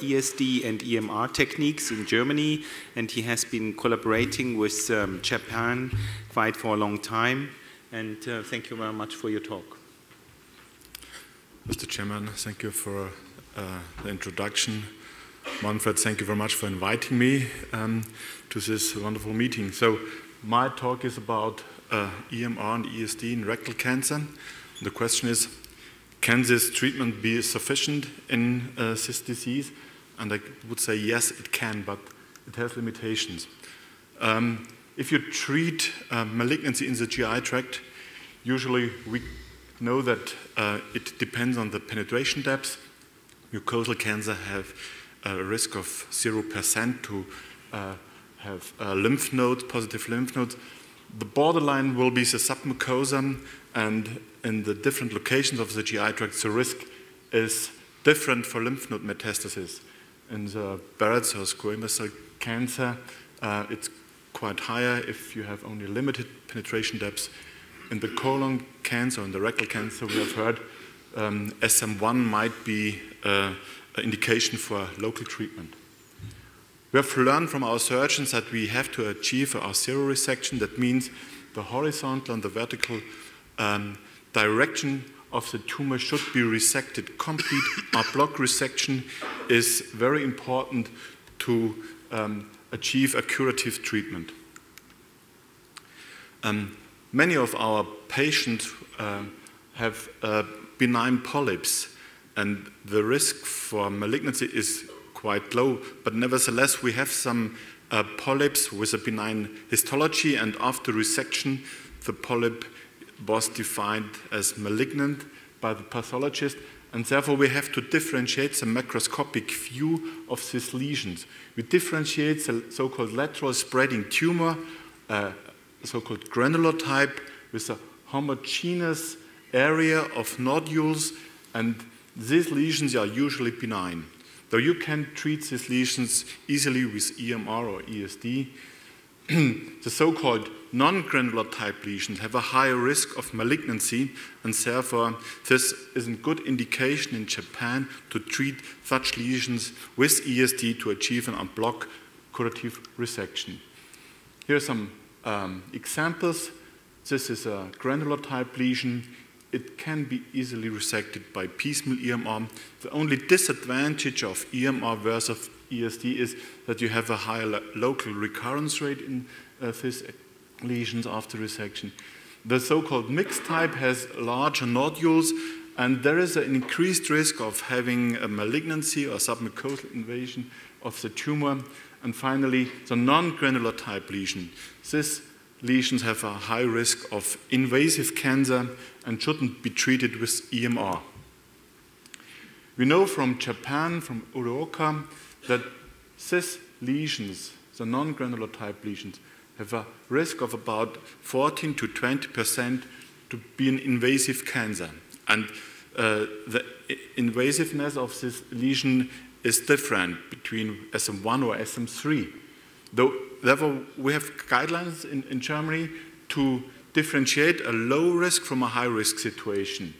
ESD and EMR techniques in Germany, and he has been collaborating with Japan quite for a long time. And thank you very much for your talk. Mr. Chairman, thank you for the introduction. Manfred, thank you very much for inviting me to this wonderful meeting. So my talk is about EMR and ESD in rectal cancer. The question is, can this treatment be sufficient in this disease? And I would say yes, it can, but it has limitations. If you treat malignancy in the GI tract, usually we know that it depends on the penetration depth. Mucosal cancer have a risk of 0% to have lymph nodes, positive lymph nodes. The borderline will be the submucosa, and in the different locations of the GI tract, the risk is different for lymph node metastasis. In the Barrett's or squamous cell cancer, it's quite higher if you have only limited penetration depths. In the colon cancer, in the rectal cancer, we have heard SM1 might be an indication for local treatment. We have learned from our surgeons that we have to achieve our zero resection. That means the horizontal and the vertical direction of the tumor should be resected complete. Our block resection is very important to achieve a curative treatment. Many of our patients have benign polyps, and the risk for malignancy is quite low, but nevertheless we have some polyps with a benign histology, and after resection the polyp was defined as malignant by the pathologist, and therefore we have to differentiate the macroscopic view of these lesions. We differentiate the so-called lateral spreading tumor, so-called granular type, with a homogeneous area of nodules, and these lesions are usually benign. Though you can treat these lesions easily with EMR or ESD, the so-called non-granular type lesions have a higher risk of malignancy, and therefore this is a good indication in Japan to treat such lesions with ESD to achieve an en bloc curative resection. Here are some examples. This is a granular type lesion. It can be easily resected by piecemeal EMR. The only disadvantage of EMR versus ESD is that you have a higher local recurrence rate in these lesions after resection. The so-called mixed type has larger nodules, and there is an increased risk of having a malignancy or submucosal invasion of the tumor. And finally, the non-granular type lesion. This lesions have a high risk of invasive cancer and shouldn't be treated with EMR. We know from Japan, from Uruoka, that these lesions, the non-granular type lesions, have a risk of about 14 to 20% to be an invasive cancer. And the invasiveness of this lesion is different between SM1 or SM3. Therefore, we have guidelines in Germany to differentiate a low risk from a high risk situation.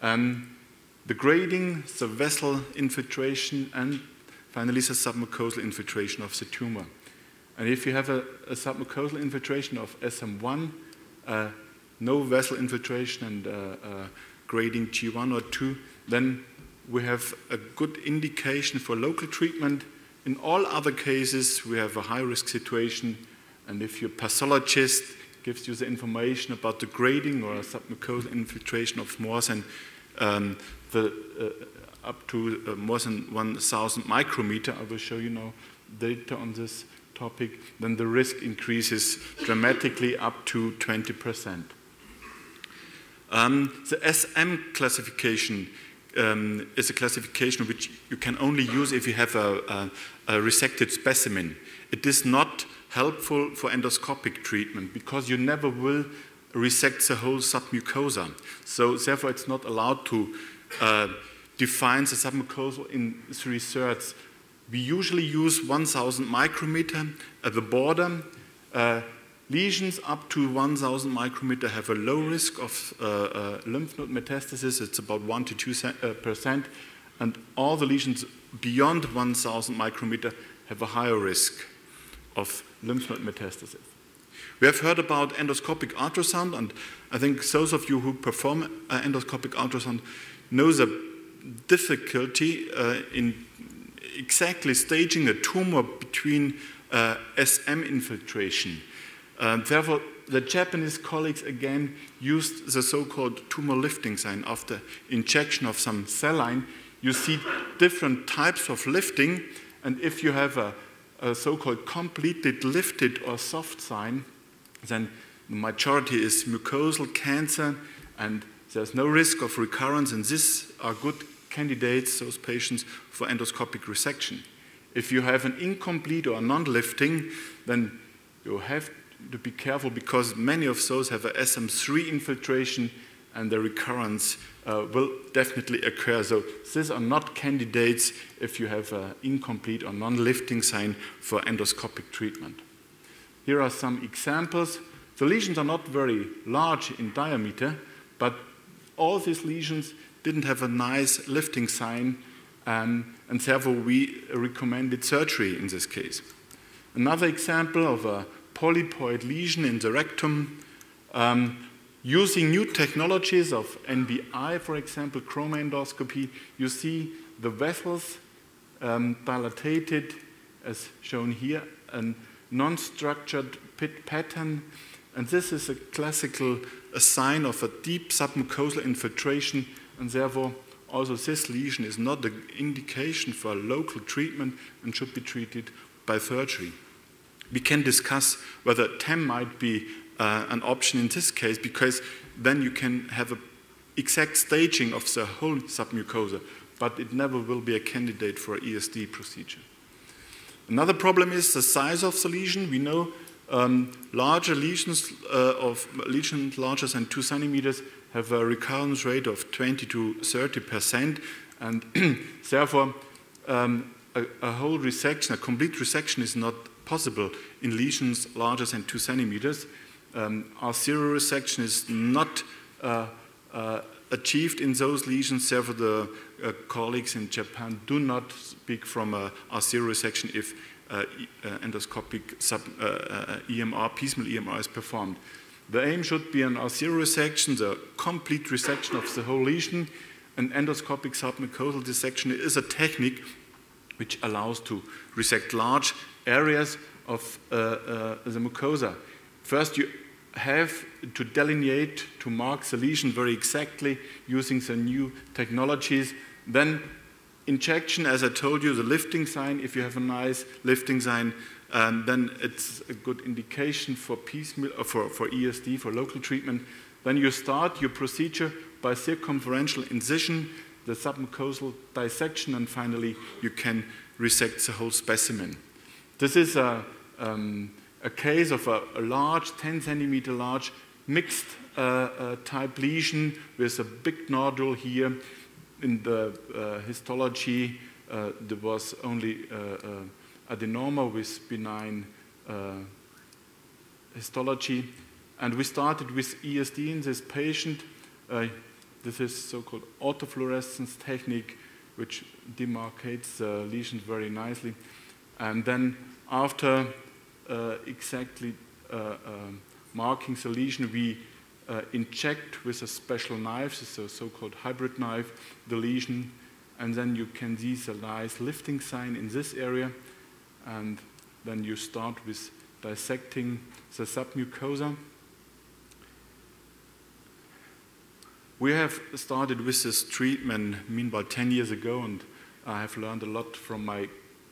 The grading, the vessel infiltration, and finally the submucosal infiltration of the tumor. And if you have a submucosal infiltration of SM1, no vessel infiltration, and grading G1 or 2, then we have a good indication for local treatment. In all other cases, we have a high-risk situation, and if your pathologist gives you the information about the grading or submucosal infiltration of more than up to more than 1,000 micrometer, I will show you now data on this topic, then the risk increases dramatically up to 20%. The SM classification is a classification which you can only use if you have a resected specimen. It is not helpful for endoscopic treatment because you never will resect the whole submucosa. So therefore it's not allowed to define the submucosa in 3/3. We usually use 1,000 micrometer at the border. Lesions up to 1,000 micrometer have a low risk of lymph node metastasis. It's about 1 to 2%, and all the lesions beyond 1,000 micrometer have a higher risk of lymph node metastasis. We have heard about endoscopic ultrasound, and I think those of you who perform endoscopic ultrasound know the difficulty in exactly staging a tumor between SM infiltration. Therefore, the Japanese colleagues again used the so-called tumor lifting sign. After injection of some cell line, you see different types of lifting, and if you have a so-called completely lifted or soft sign, then the majority is mucosal cancer, and there's no risk of recurrence, and these are good candidates, those patients, for endoscopic resection. If you have an incomplete or non-lifting, then you have to be careful because many of those have a SM3 infiltration and the recurrence will definitely occur. So these are not candidates if you have an incomplete or non-lifting sign for endoscopic treatment. Here are some examples. The lesions are not very large in diameter, but all these lesions didn't have a nice lifting sign, and therefore we recommended surgery in this case. Another example of a polypoid lesion in the rectum, using new technologies of NBI, for example, chromoendoscopy, you see the vessels dilatated, as shown here, a non-structured pit pattern, and this is a classical sign of a deep submucosal infiltration, and therefore also this lesion is not an indication for local treatment and should be treated by surgery. We can discuss whether TEM might be an option in this case, because then you can have an exact staging of the whole submucosa, but it never will be a candidate for ESD procedure. Another problem is the size of the lesion. We know larger lesions larger than 2 centimeters have a recurrence rate of 20% to 30%, and therefore a whole resection, a complete resection, is not possible in lesions larger than 2 centimeters. Arterial resection is not achieved in those lesions. Therefore, the colleagues in Japan do not speak from arterial resection if endoscopic piecemeal EMR is performed. The aim should be an arterial resection, the complete resection of the whole lesion. An endoscopic submucosal dissection is a technique which allows to resect large areas of the mucosa. First, you have to delineate, to mark the lesion very exactly using the new technologies. Then injection, as I told you, the lifting sign, if you have a nice lifting sign, then it's a good indication for piecemeal, for ESD, for local treatment. Then you start your procedure by circumferential incision, the submucosal dissection, and finally you can resect the whole specimen. This is a case of a large, 10 centimeter large, mixed type lesion with a big nodule here. In the histology, there was only adenoma with benign histology, and we started with ESD in this patient. This is so-called autofluorescence technique, which demarcates the lesions very nicely. And then after exactly marking the lesion, we inject with a special knife, this is a so-called hybrid knife, the lesion, and then you can see the nice lifting sign in this area. And then you start with dissecting the submucosa. We have started with this treatment, meanwhile, 10 years ago, and I have learned a lot from my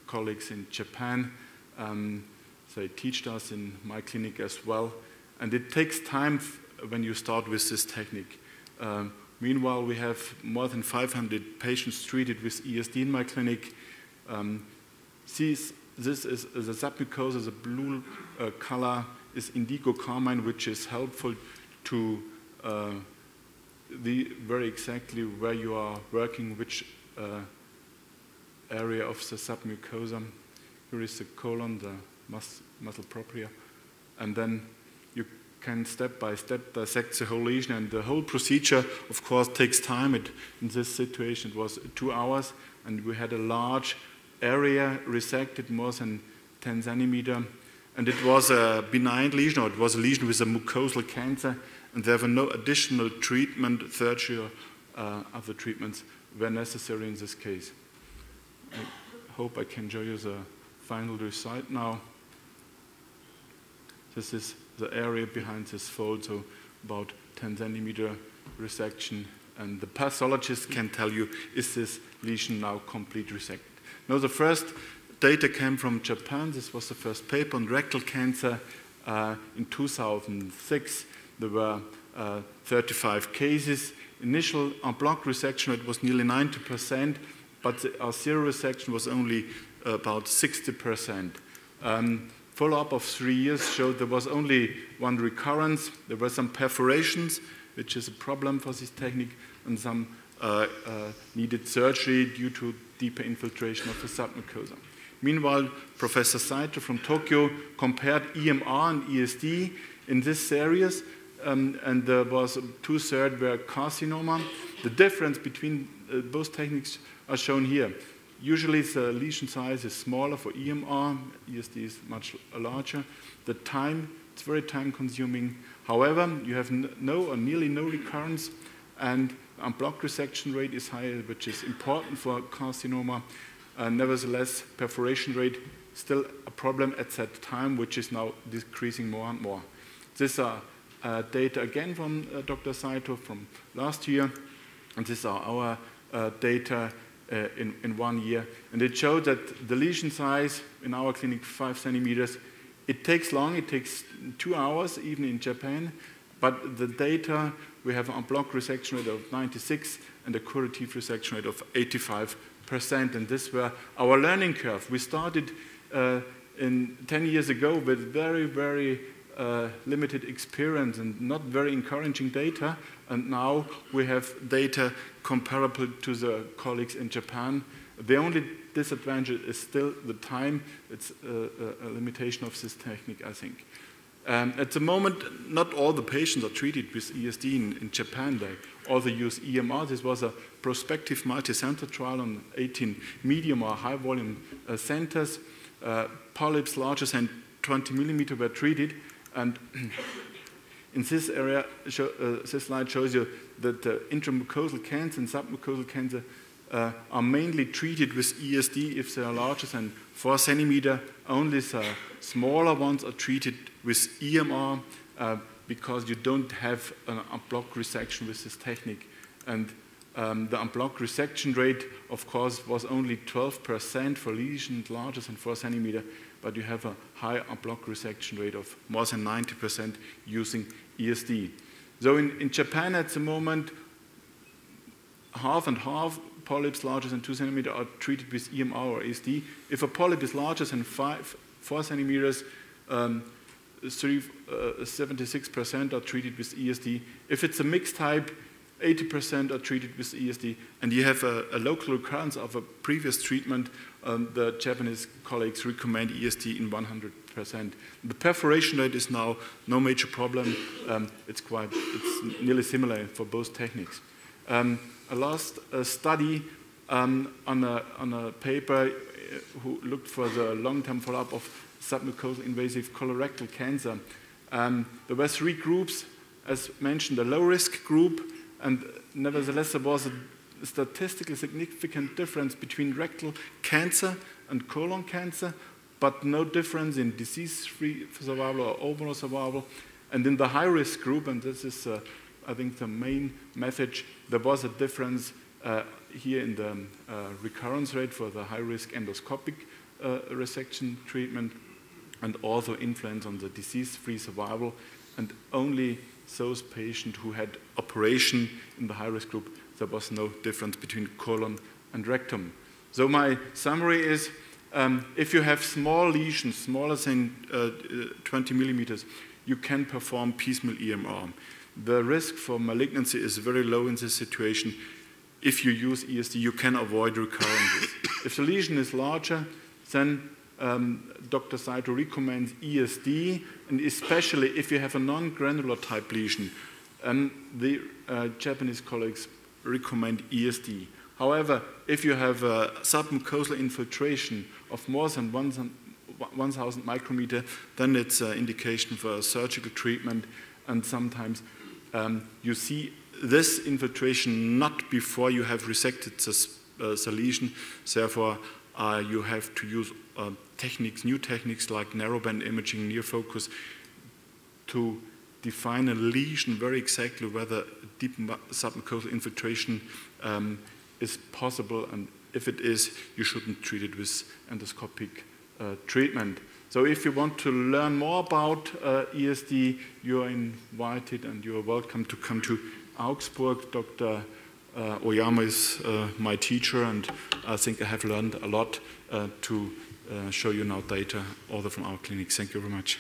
colleagues in Japan. They teach us in my clinic as well. And it takes time when you start with this technique. Meanwhile, we have more than 500 patients treated with ESD in my clinic. This is the submucosa, the blue color is indigo carmine, which is helpful to very exactly where you are working, which area of the submucosa. Here is the colon, the muscle propria, and then you can step by step dissect the whole lesion, and the whole procedure, of course, takes time. In this situation, it was 2 hours, and we had a large area resected, more than 10 centimeter, and it was a benign lesion, or it was a lesion with a mucosal cancer, and there were no additional treatment, surgery, or other treatments were necessary in this case. I hope I can show you the final result now. This is the area behind this fold, so about 10 centimeter resection, and the pathologist can tell you, is this lesion now complete resected? Now the first data came from Japan. This was the first paper on rectal cancer in 2006. There were 35 cases. Initial en bloc resection rate was nearly 90%, but the arterial resection was only about 60%. Follow-up of 3 years showed there was only one recurrence. There were some perforations, which is a problem for this technique, and some needed surgery due to deeper infiltration of the submucosa. Meanwhile, Professor Saito from Tokyo compared EMR and ESD in this series, and there was two-thirds were carcinoma. The difference between both techniques are shown here. Usually the lesion size is smaller for EMR, ESD is much larger. The time, it's very time-consuming. However, you have no or nearly no recurrence, and unblocked resection rate is higher, which is important for carcinoma. Nevertheless, perforation rate still a problem at that time, which is now decreasing more and more. These are data again from Dr. Saito from last year, and these are our data in 1 year, and it showed that the lesion size in our clinic 5 centimeters. It takes long; it takes 2 hours, even in Japan. But the data we have an block resection rate of 96% and a curative resection rate of 85%. And this were our learning curve. We started in 10 years ago with very, very limited experience and not very encouraging data, and now we have data comparable to the colleagues in Japan. The only disadvantage is still the time. It's a limitation of this technique, I think. At the moment, not all the patients are treated with ESD in Japan. They also use EMR. This was a prospective multi-center trial on 18 medium or high-volume centers. Polyps larger than 20 millimeter were treated. And in this area, this slide shows you that the intramucosal cancer and submucosal cancer are mainly treated with ESD if they are larger than 4 centimeter. Only the smaller ones are treated with EMR because you don't have an unblock resection with this technique. And the unblock resection rate, of course, was only 12% for lesions larger than 4 centimeter. But you have a high unblock resection rate of more than 90% using ESD. So in Japan at the moment, half and half polyps larger than 2 centimeter are treated with EMR or ESD. If a polyp is larger than 4 centimeters, 76% are treated with ESD. If it's a mixed type, 80% are treated with ESD, and you have a local recurrence of a previous treatment. The Japanese colleagues recommend ESD in 100%. The perforation rate is now no major problem. It's nearly similar for both techniques. A last study on a paper who looked for the long-term follow-up of submucosal invasive colorectal cancer. There were 3 groups, as mentioned, a low-risk group, and nevertheless, there was a statistically significant difference between rectal cancer and colon cancer, but no difference in disease-free survival or overall survival. And in the high-risk group, and this is, I think, the main message, there was a difference here in the recurrence rate for the high-risk endoscopic resection treatment, and also influence on the disease-free survival, and only those patients who had operation in the high-risk group, there was no difference between colon and rectum. So my summary is, if you have small lesions, smaller than 20 millimeters, you can perform piecemeal EMR. The risk for malignancy is very low in this situation. If you use ESD, you can avoid recurrences. If the lesion is larger, then Dr. Saito recommends ESD, and especially if you have a non-granular type lesion, the Japanese colleagues recommend ESD. However, if you have a submucosal infiltration of more than 1,000 micrometer, then it's an indication for surgical treatment, and sometimes you see this infiltration not before you have resected the lesion. Therefore, you have to use new techniques like narrowband imaging, near focus, to define a lesion very exactly whether deep submucosal infiltration is possible, and if it is, you shouldn't treat it with endoscopic treatment. So if you want to learn more about ESD, you are invited and you are welcome to come to Augsburg. Dr. Oyama is my teacher, and I think I have learned a lot to show you now data, all from our clinic. Thank you very much.